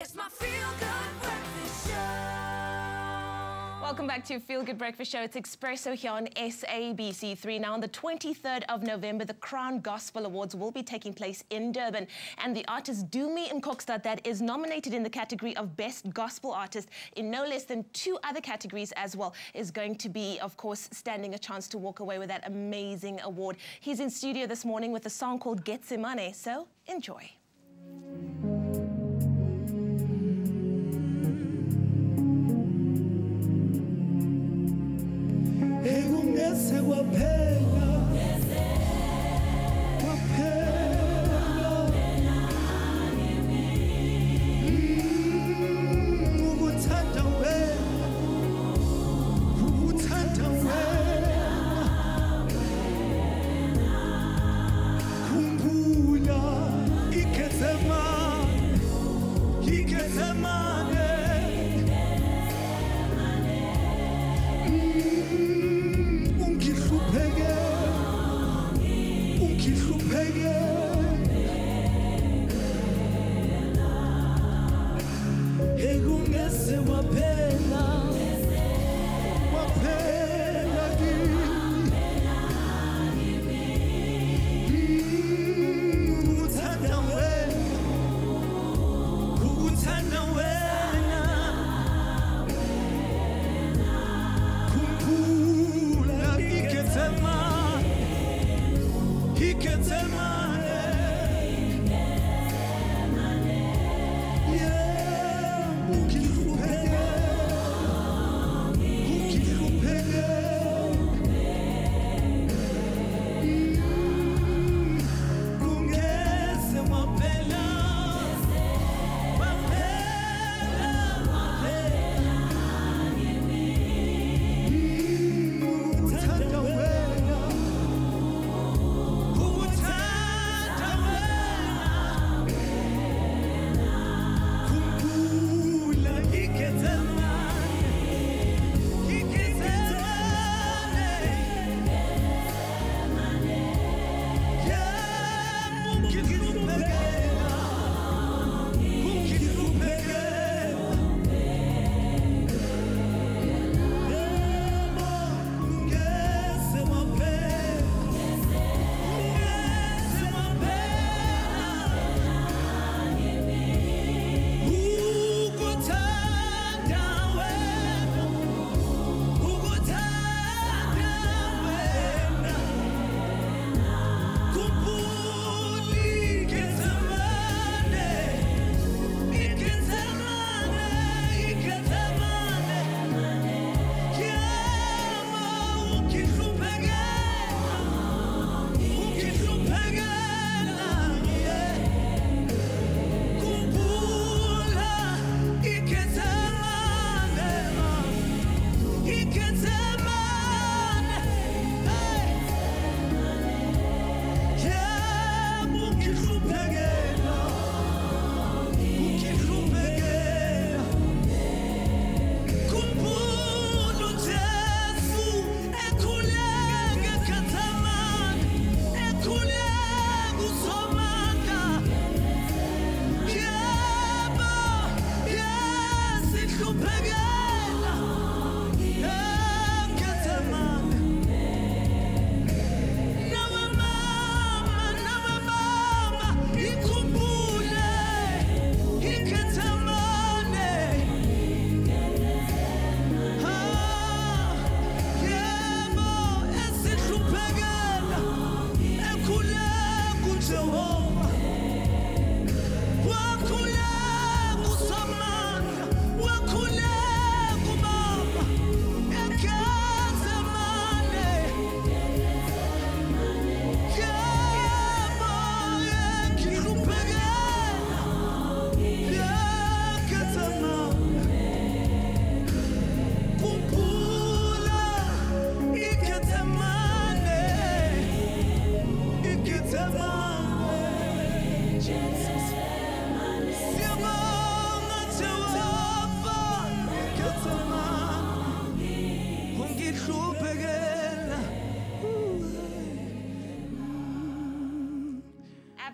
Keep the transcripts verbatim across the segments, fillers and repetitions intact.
It's my Feel Good Breakfast Show. Welcome back to Feel Good Breakfast Show. It's Expresso here on S A B C three. Now, on the twenty-third of November, the Crown Gospel Awards will be taking place in Durban. And the artist Dumi Mkokstad, that is nominated in the category of Best Gospel Artist in no less than two other categories as well, is going to be, of course, standing a chance to walk away with that amazing award. He's in studio this morning with a song called Gethsemane. So, enjoy.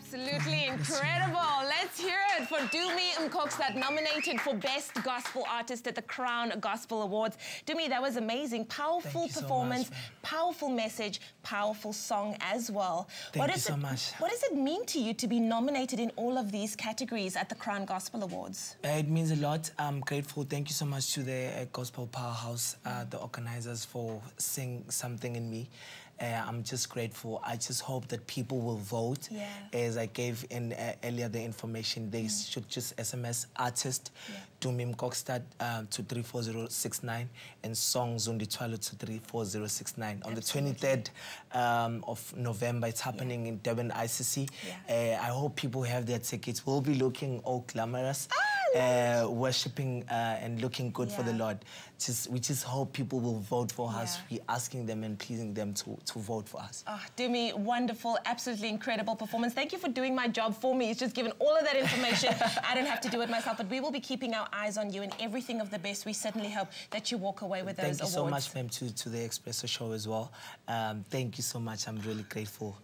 Absolutely incredible. Let's hear it for Dumi Mkokstad, nominated for Best Gospel Artist at the Crown Gospel Awards. Dumi, that was amazing. Powerful performance, so much, powerful message, powerful song as well. Thank what you so it, much. What does it mean to you to be nominated in all of these categories at the Crown Gospel Awards? Uh, it means a lot. I'm grateful. Thank you so much to the uh, Gospel Powerhouse, uh, the organizers, for seeing something in me. Uh, I'm just grateful. I just hope that people will vote. Yeah. As I gave in uh, earlier the information, they mm. should just S M S artist yeah. Dumi Mkokstad uh, to three four zero six nine and song Zundi Twalo to three four zero six nine. Absolutely. On the twenty-third um, of November, it's happening yeah. in Durban I C C. Yeah. Uh, I hope people have their tickets. We'll be looking all glamorous. Ah! Uh, worshipping uh, and looking good yeah. for the Lord. Just, we just hope people will vote for yeah. us. We're asking them and pleasing them to, to vote for us. Oh, Dumi, wonderful, absolutely incredible performance. Thank you for doing my job for me. It's just given all of that information. I don't have to do it myself, but we will be keeping our eyes on you and everything of the best. We certainly hope that you walk away with those awards. Thank you so much, ma'am, to, to the Expresso show as well. Um, thank you so much. I'm really grateful.